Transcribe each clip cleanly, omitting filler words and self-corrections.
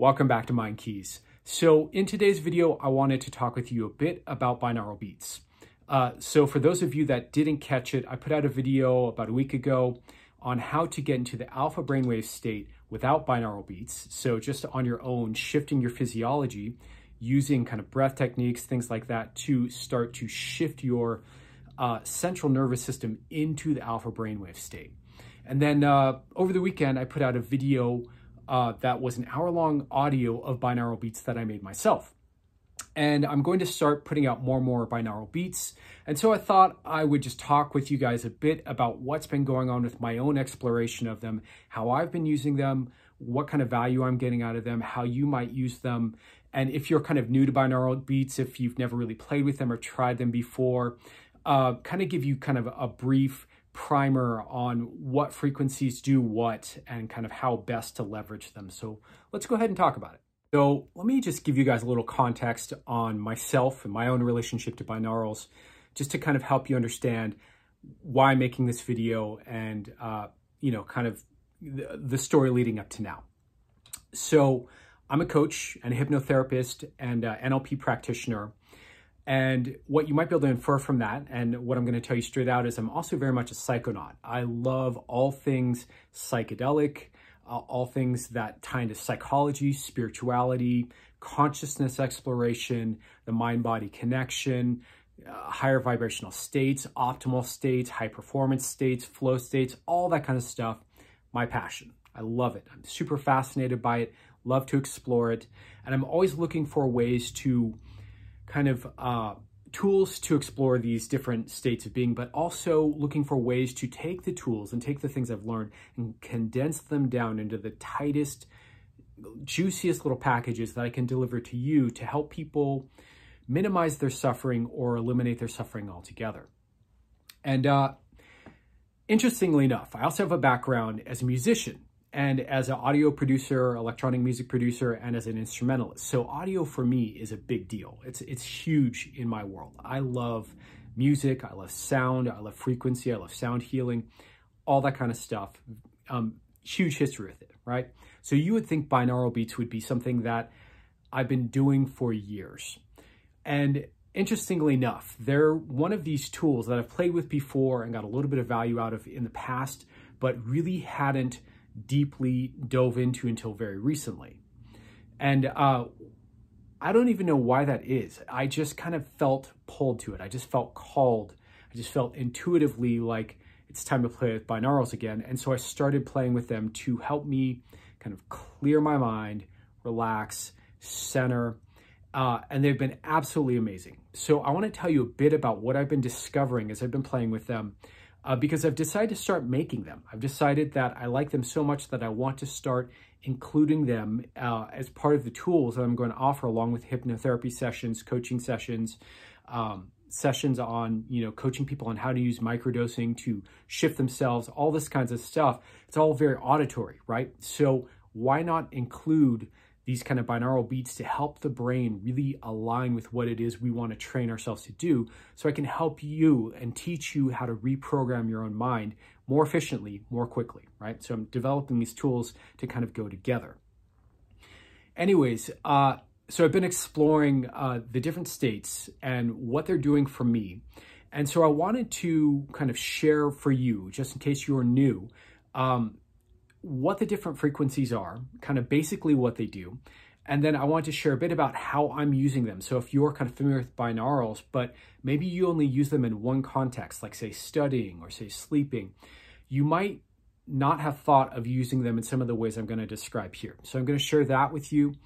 Welcome back to Mind Keys. So in today's video, I wanted to talk with you a bit about binaural beats. So for those of you that didn't catch it, I put out a video about a week ago on how to get into the alpha brainwave state without binaural beats. So just on your own, shifting your physiology, using kind of breath techniques, things like that, to start to shift your central nervous system into the alpha brainwave state. And then over the weekend, I put out a video that was an hour-long audio of binaural beats that I made myself. And I'm going to start putting out more and more binaural beats. And so I thought I would just talk with you guys a bit about what's been going on with my own exploration of them, how I've been using them, what kind of value I'm getting out of them, how you might use them. And if you're kind of new to binaural beats, if you've never really played with them or tried them before, kind of give you kind of a brief primer on what frequencies do what and kind of how best to leverage them. So let's go ahead and talk about it. So let me just give you guys a little context on myself and my own relationship to binaurals, just to kind of help you understand why I'm making this video and, you know, kind of the story leading up to now. So I'm a coach and a hypnotherapist and a NLP practitioner. And what you might be able to infer from that, and what I'm going to tell you straight out, is I'm also very much a psychonaut. I love all things psychedelic, all things that tie into psychology, spirituality, consciousness exploration, the mind-body connection, higher vibrational states, optimal states, high-performance states, flow states, all that kind of stuff. My passion. I love it. I'm super fascinated by it, love to explore it, and I'm always looking for ways to kind of tools to explore these different states of being, but also looking for ways to take the tools and take the things I've learned and condense them down into the tightest, juiciest little packages that I can deliver to you to help people minimize their suffering or eliminate their suffering altogether. And interestingly enough, I also have a background as a musician and as an audio producer, electronic music producer, and as an instrumentalist. So audio for me is a big deal. It's huge in my world. I love music, I love sound, I love frequency, I love sound healing, all that kind of stuff. Huge history with it, right? So you would think binaural beats would be something that I've been doing for years. And interestingly enough, they're one of these tools that I've played with before and got a little bit of value out of in the past, but really hadn't deeply dove into until very recently. And I don't even know why that is. I just kind of felt pulled to it. I just felt called. I just felt intuitively like it's time to play with binaurals again. And so I started playing with them to help me kind of clear my mind, relax, center, and they've been absolutely amazing. So I want to tell you a bit about what I've been discovering as I've been playing with them, because I've decided to start making them. I've decided that I like them so much that I want to start including them as part of the tools that I'm going to offer, along with hypnotherapy sessions, coaching sessions, sessions on, you know, coaching people on how to use microdosing to shift themselves, all this kinds of stuff. It's all very auditory, right? So why not include these kind of binaural beats to help the brain really align with what it is we want to train ourselves to do, so I can help you and teach you how to reprogram your own mind more efficiently, more quickly, right? So I'm developing these tools to kind of go together. Anyways, so I've been exploring the different states and what they're doing for me. And so I wanted to kind of share for you, just in case you're new, what the different frequencies are, kind of basically what they do. And then I want to share a bit about how I'm using them. So if you're kind of familiar with binaurals, but maybe you only use them in one context, like say studying or say sleeping, you might not have thought of using them in some of the ways I'm going to describe here. So I'm going to share that with you.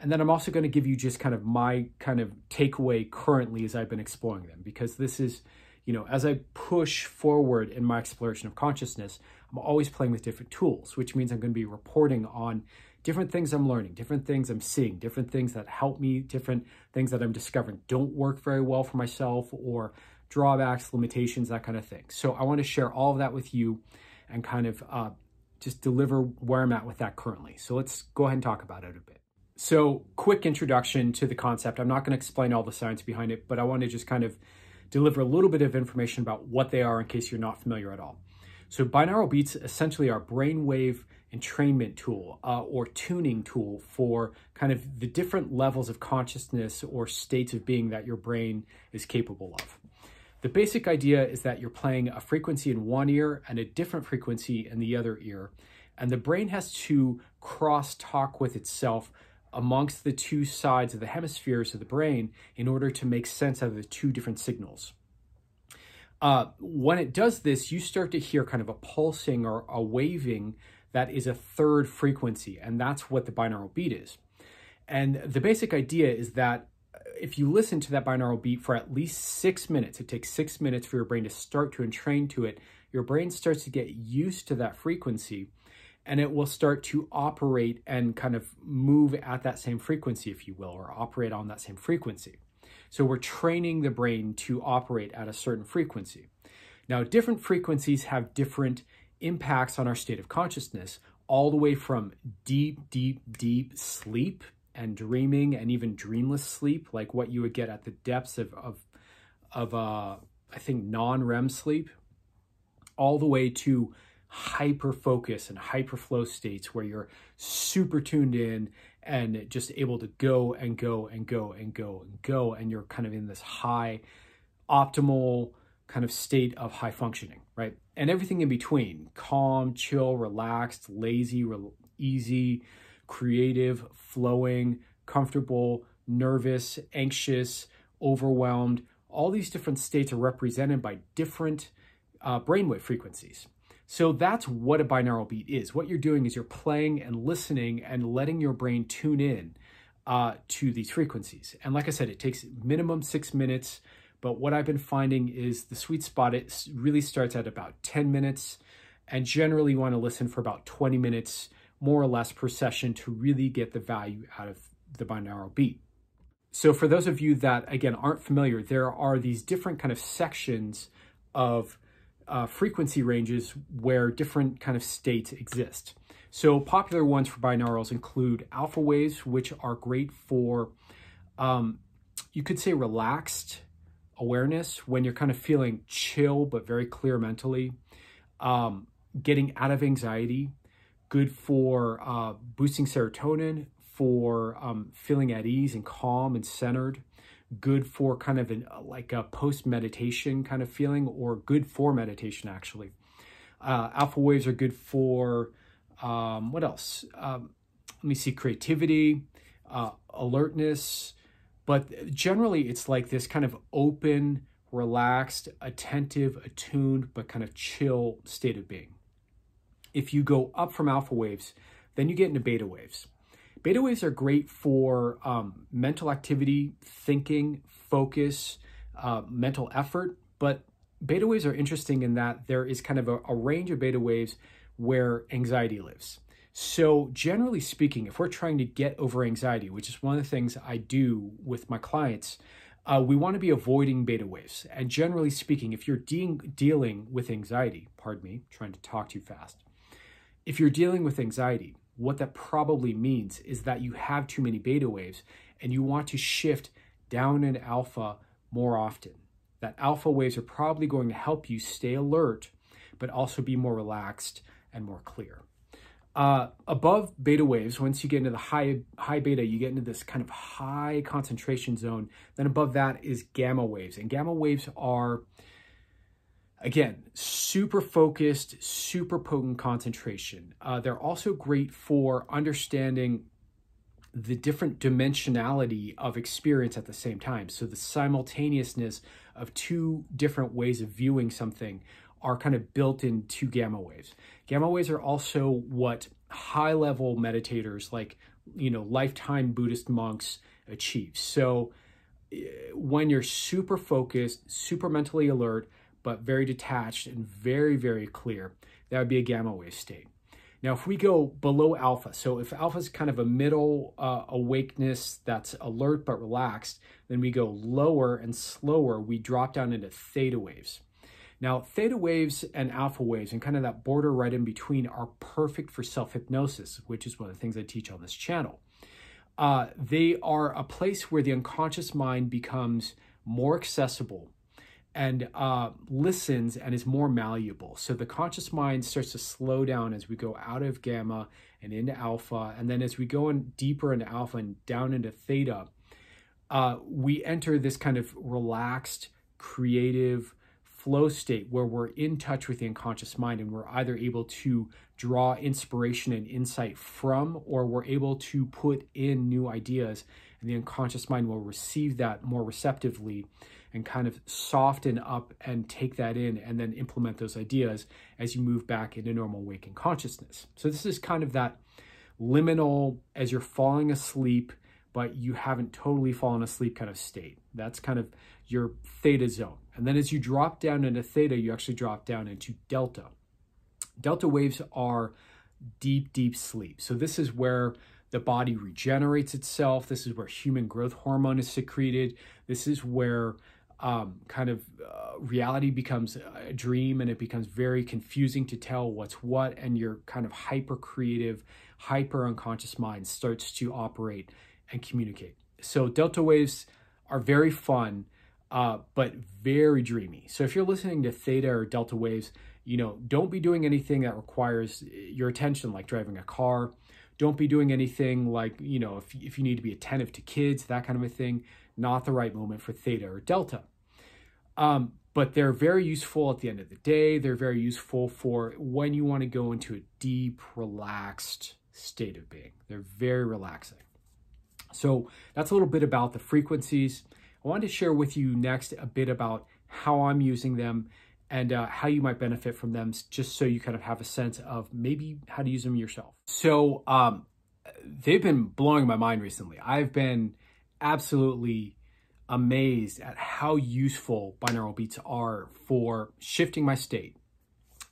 And then I'm also going to give you just kind of my kind of takeaway currently as I've been exploring them, because this is, you know, as I push forward in my exploration of consciousness, I'm always playing with different tools, which means I'm going to be reporting on different things I'm learning, different things I'm seeing, different things that help me, different things that I'm discovering don't work very well for myself, or drawbacks, limitations, that kind of thing. So I want to share all of that with you and kind of just deliver where I'm at with that currently. So let's go ahead and talk about it a bit. So quick introduction to the concept. I'm not going to explain all the science behind it, but I want to just kind of deliver a little bit of information about what they are in case you're not familiar at all. So binaural beats essentially are brainwave entrainment tool or tuning tool for kind of the different levels of consciousness or states of being that your brain is capable of. The basic idea is that you're playing a frequency in one ear and a different frequency in the other ear, and the brain has to cross-talk with itself amongst the two sides of the hemispheres of the brain in order to make sense out of the two different signals. When it does this, you start to hear kind of a pulsing or a waving that is a third frequency, and that's what the binaural beat is. And the basic idea is that if you listen to that binaural beat for at least 6 minutes, it takes 6 minutes for your brain to start to entrain to it, your brain starts to get used to that frequency, and it will start to operate and kind of move at that same frequency, if you will, or operate on that same frequency. So we're training the brain to operate at a certain frequency. Now, different frequencies have different impacts on our state of consciousness, all the way from deep, deep, deep sleep and dreaming and even dreamless sleep, like what you would get at the depths of I think, non-REM sleep, all the way to hyper-focus and hyper-flow states where you're super tuned in and just able to go and go and go and go and go, and you're kind of in this high, optimal kind of state of high functioning, right? And everything in between, calm, chill, relaxed, lazy, easy, creative, flowing, comfortable, nervous, anxious, overwhelmed. All these different states are represented by different brainwave frequencies. So that's what a binaural beat is. What you're doing is you're playing and listening and letting your brain tune in to these frequencies. And like I said, it takes minimum 6 minutes, but what I've been finding is the sweet spot, it really starts at about 10 minutes, and generally you want to listen for about 20 minutes, more or less, per session to really get the value out of the binaural beat. So for those of you that, again, aren't familiar, there are these different kind of sections of frequency ranges where different kind of states exist. So popular ones for binaurals include alpha waves, which are great for, you could say, relaxed awareness, when you're kind of feeling chill but very clear mentally, getting out of anxiety, good for boosting serotonin, for feeling at ease and calm and centered, good for kind of like a post-meditation kind of feeling, or good for meditation, actually. Alpha waves are good for, what else? Let me see, creativity, alertness, but generally it's like this kind of open, relaxed, attentive, attuned, but kind of chill state of being. If you go up from alpha waves, then you get into beta waves. Beta waves are great for mental activity, thinking, focus, mental effort, but beta waves are interesting in that there is kind of a range of beta waves where anxiety lives. So generally speaking, if we're trying to get over anxiety, which is one of the things I do with my clients, we want to be avoiding beta waves. And generally speaking, if you're dealing with anxiety, pardon me, trying to talk too fast, if you're dealing with anxiety, what that probably means is that you have too many beta waves and you want to shift down in alpha more often. That alpha waves are probably going to help you stay alert, but also be more relaxed and more clear. Above beta waves, once you get into the high beta, you get into this kind of high concentration zone. Then above that is gamma waves. And gamma waves are, again, super focused, super potent concentration. They're also great for understanding the different dimensionality of experience at the same time. So the simultaneousness of two different ways of viewing something are kind of built into gamma waves. Gamma waves are also what high-level meditators, like, you know, lifetime Buddhist monks achieve. So when you're super focused, super mentally alert, but very detached and very, very clear, that would be a gamma wave state. Now, if we go below alpha, so if alpha is kind of a middle awakeness that's alert but relaxed, then we go lower and slower, we drop down into theta waves. Now, theta waves and alpha waves and kind of that border right in between are perfect for self-hypnosis, which is one of the things I teach on this channel. They are a place where the unconscious mind becomes more accessible and listens and is more malleable. So the conscious mind starts to slow down as we go out of gamma and into alpha. And then as we go in deeper into alpha and down into theta, we enter this kind of relaxed, creative flow state where we're in touch with the unconscious mind, and we're either able to draw inspiration and insight from, or we're able to put in new ideas, and the unconscious mind will receive that more receptively and kind of soften up and take that in and then implement those ideas as you move back into normal waking consciousness. So this is kind of that liminal, as you're falling asleep but you haven't totally fallen asleep kind of state. That's kind of your theta zone. And then as you drop down into theta, you actually drop down into delta. Delta waves are deep, deep sleep. So this is where the body regenerates itself. This is where human growth hormone is secreted. This is where reality becomes a dream, and it becomes very confusing to tell what's what, and your kind of hyper creative, hyper unconscious mind starts to operate and communicate. So delta waves are very fun, but very dreamy. So if you're listening to theta or delta waves, you know, don't be doing anything that requires your attention, like driving a car. Don't be doing anything like, you know, if you need to be attentive to kids, that kind of a thing. Not the right moment for theta or delta. But they're very useful at the end of the day. They're very useful for when you want to go into a deep, relaxed state of being. They're very relaxing. So that's a little bit about the frequencies. I wanted to share with you next a bit about how I'm using them and how you might benefit from them, just so you kind of have a sense of maybe how to use them yourself. So they've been blowing my mind recently. I've been absolutely amazed at how useful binaural beats are for shifting my state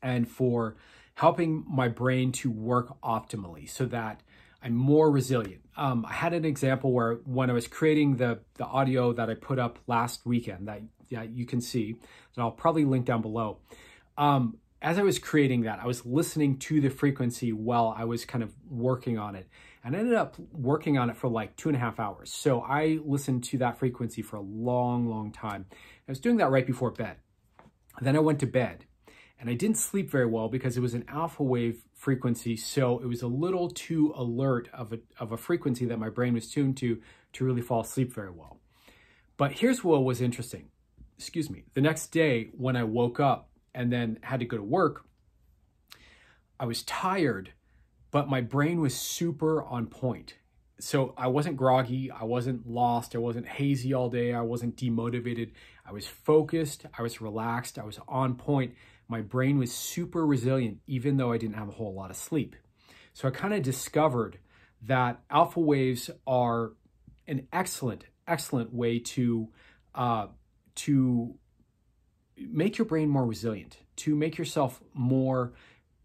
and for helping my brain to work optimally so that I'm more resilient. I had an example where when I was creating the audio that I put up last weekend that you can see, that I'll probably link down below. As I was creating that, I was listening to the frequency while I was kind of working on it, and I ended up working on it for like 2.5 hours. So I listened to that frequency for a long, long time. I was doing that right before bed. Then I went to bed. And I didn't sleep very well because it was an alpha wave frequency, so it was a little too alert of a frequency that my brain was tuned to really fall asleep very well. But here's what was interesting. Excuse me. The next day when I woke up and then had to go to work, I was tired, but my brain was super on point. So I wasn't groggy, I wasn't lost, I wasn't hazy all day, I wasn't demotivated. I was focused, I was relaxed, I was on point. My brain was super resilient, even though I didn't have a whole lot of sleep. So I kind of discovered that alpha waves are an excellent, excellent way to make your brain more resilient, to make yourself more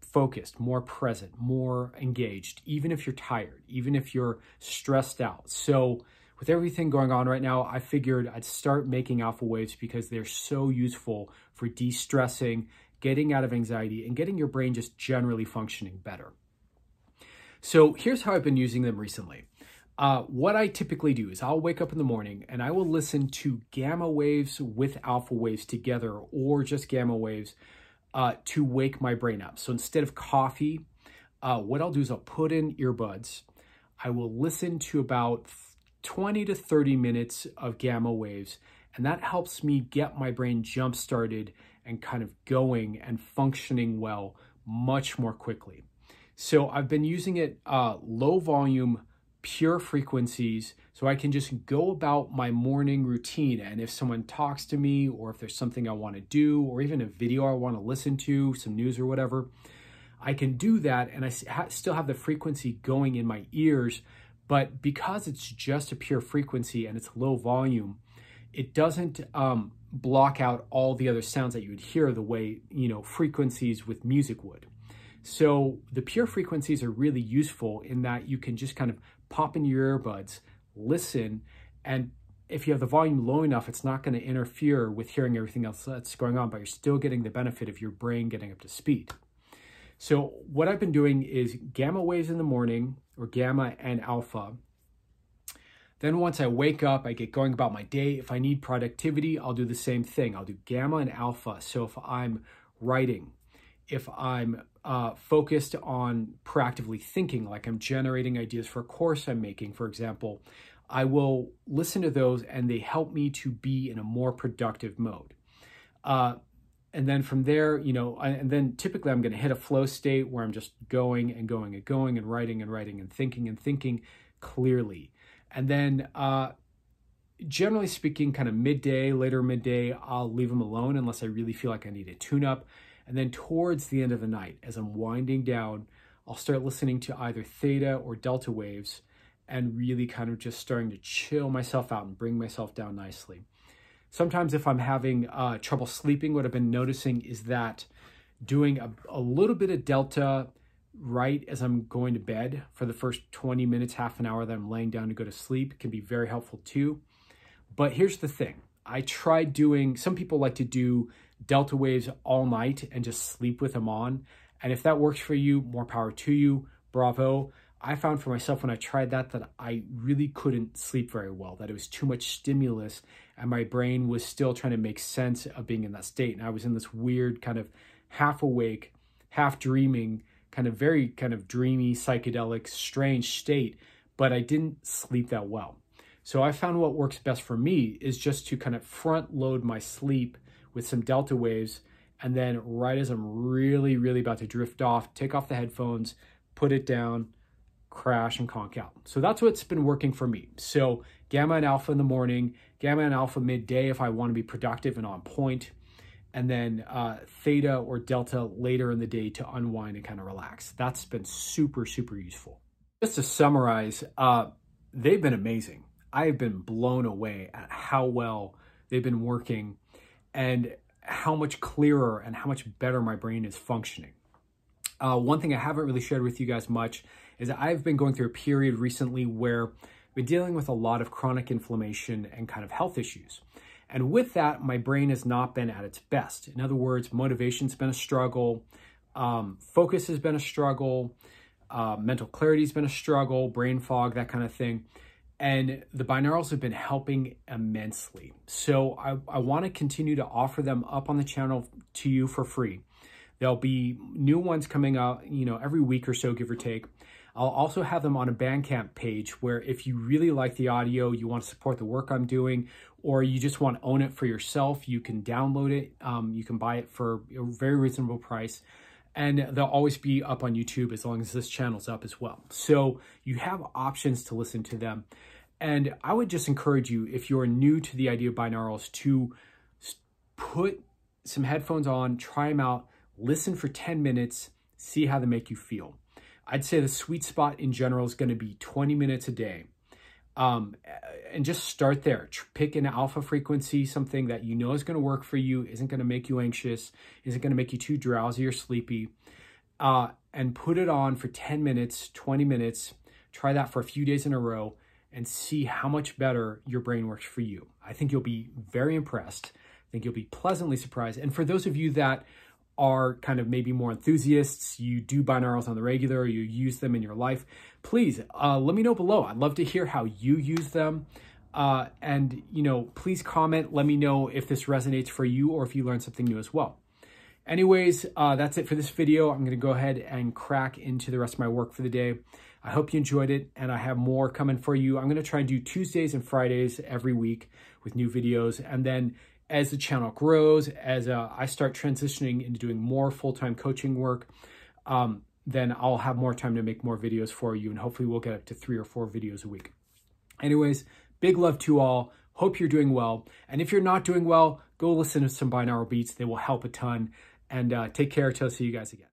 focused, more present, more engaged, even if you're tired, even if you're stressed out. So with everything going on right now, I figured I'd start making alpha waves because they're so useful for de-stressing, getting out of anxiety, and getting your brain just generally functioning better. So here's how I've been using them recently. What I typically do is I'll wake up in the morning and I will listen to gamma waves with alpha waves together, or just gamma waves, to wake my brain up. So instead of coffee, what I'll do is I'll put in earbuds. I will listen to about 20 to 30 minutes of gamma waves, and that helps me get my brain jump started and kind of going and functioning well much more quickly. So I've been using it low volume, pure frequencies, so I can just go about my morning routine, and if someone talks to me, or if there's something I want to do, or even a video I want to listen to, some news or whatever, I can do that, and I still have the frequency going in my ears. But because it's just a pure frequency and it's low volume, it doesn't block out all the other sounds that you would hear the way, you know, frequencies with music would. So the pure frequencies are really useful in that you can just kind of pop in your earbuds, listen, and if you have the volume low enough, it's not going to interfere with hearing everything else that's going on, but you're still getting the benefit of your brain getting up to speed. So what I've been doing is gamma waves in the morning, or gamma and alpha. Then once I wake up, I get going about my day. If I need productivity, I'll do the same thing. I'll do gamma and alpha. So if I'm writing, if I'm focused on proactively thinking, like I'm generating ideas for a course I'm making, for example, I will listen to those and they help me to be in a more productive mode. And then from there, and then typically I'm going to hit a flow state where I'm just going and going and going and writing and writing and thinking clearly. And then generally speaking, kind of midday, later midday, I'll leave them alone unless I really feel like I need a tune-up. And then towards the end of the night, as I'm winding down, I'll start listening to either theta or delta waves and really kind of just starting to chill myself out and bring myself down nicely. Sometimes if I'm having trouble sleeping, what I've been noticing is that doing a little bit of delta right as I'm going to bed for the first 20 minutes, half an hour that I'm laying down to go to sleep can be very helpful too. But here's the thing. I tried doing, some people like to do delta waves all night and just sleep with them on. And if that works for you, more power to you, bravo. I found for myself when I tried that I really couldn't sleep very well, that it was too much stimulus and my brain was still trying to make sense of being in that state. And I was in this weird kind of half awake, half dreaming, very dreamy, psychedelic, strange state, but I didn't sleep that well. So I found what works best for me is just to kind of front load my sleep with some delta waves. And then right as I'm really, really about to drift off, take off the headphones, put it down, crash and conk out. So that's what's been working for me. So gamma and alpha in the morning, gamma and alpha midday if I want to be productive and on point, and then theta or delta later in the day to unwind and kind of relax. That's been super, super useful. Just to summarize, they've been amazing. I've been blown away at how well they've been working and how much clearer and how much better my brain is functioning. One thing I haven't really shared with you guys much is that I've been going through a period recently where I've been dealing with a lot of chronic inflammation and kind of health issues. And with that, my brain has not been at its best. In other words, motivation's been a struggle, focus has been a struggle, mental clarity's been a struggle, brain fog, that kind of thing. And the binaurals have been helping immensely. So I want to continue to offer them up on the channel to you for free. There'll be new ones coming out, every week or so, give or take. I'll also have them on a Bandcamp page where if you really like the audio, you want to support the work I'm doing, or you just want to own it for yourself, you can download it. You can buy it for a very reasonable price. And they'll always be up on YouTube as long as this channel's up as well. So you have options to listen to them. And I would just encourage you, if you're new to the idea of binaurals, to put some headphones on, try them out, listen for 10 minutes, see how they make you feel. I'd say the sweet spot in general is going to be 20 minutes a day. And just start there. Pick an alpha frequency, something that you know is going to work for you, isn't going to make you anxious, isn't going to make you too drowsy or sleepy. And put it on for 10 minutes, 20 minutes. Try that for a few days in a row and see how much better your brain works for you. I think you'll be very impressed. I think you'll be pleasantly surprised. And for those of you that are kind of maybe more enthusiasts, you do binaurals on the regular, you use them in your life, please let me know below. I'd love to hear how you use them. And, please comment, let me know if this resonates for you or if you learned something new as well. Anyways, that's it for this video. I'm going to go ahead and crack into the rest of my work for the day. I hope you enjoyed it, and I have more coming for you. I'm going to try and do Tuesdays and Fridays every week with new videos, and then as the channel grows, as I start transitioning into doing more full-time coaching work, then I'll have more time to make more videos for you, and hopefully we'll get up to 3 or 4 videos a week. Anyways, big love to all. Hope you're doing well. And if you're not doing well, go listen to some binaural beats. They will help a ton. And take care till I see you guys again.